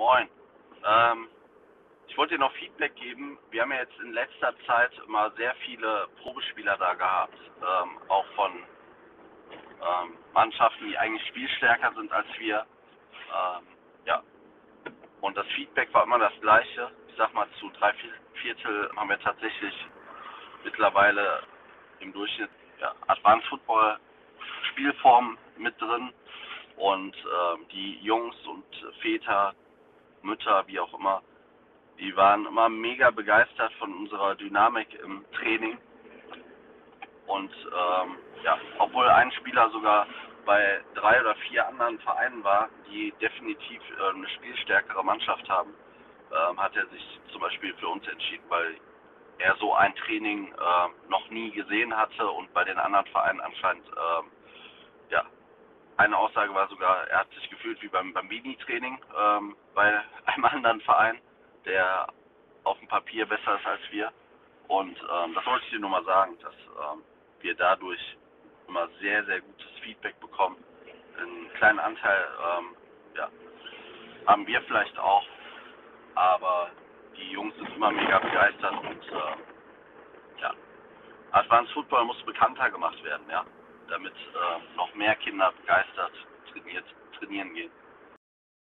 moin. Ich wollte dir noch Feedback geben. Wir haben ja jetzt in letzter Zeit mal sehr viele Probespieler da gehabt, auch von Mannschaften, die eigentlich spielstärker sind als wir. Ja. Und das Feedback war immer das gleiche. Ich sag mal, zu 3/4 haben wir tatsächlich mittlerweile im Durchschnitt Advanced Football Spielformen mit drin. Und die Jungs und Väter, Mütter, wie auch immer, die waren immer mega begeistert von unserer Dynamik im Training. Und obwohl ein Spieler sogar bei 3 oder 4 anderen Vereinen war, die definitiv eine spielstärkere Mannschaft haben, hat er sich zum Beispiel für uns entschieden, weil er so ein Training noch nie gesehen hatte und bei den anderen Vereinen anscheinend, eine Aussage war sogar, er hat sich gefühlt wie beim Bambini-Training bei einem anderen Verein, der auf dem Papier besser ist als wir. Und das wollte ich dir nur mal sagen, dass wir dadurch immer sehr, sehr gutes Feedback bekommen. Einen kleinen Anteil haben wir vielleicht auch, aber die Jungs sind immer mega begeistert und Advanced Football muss bekannter gemacht werden, damit noch mehr Kinder begeistert trainieren gehen.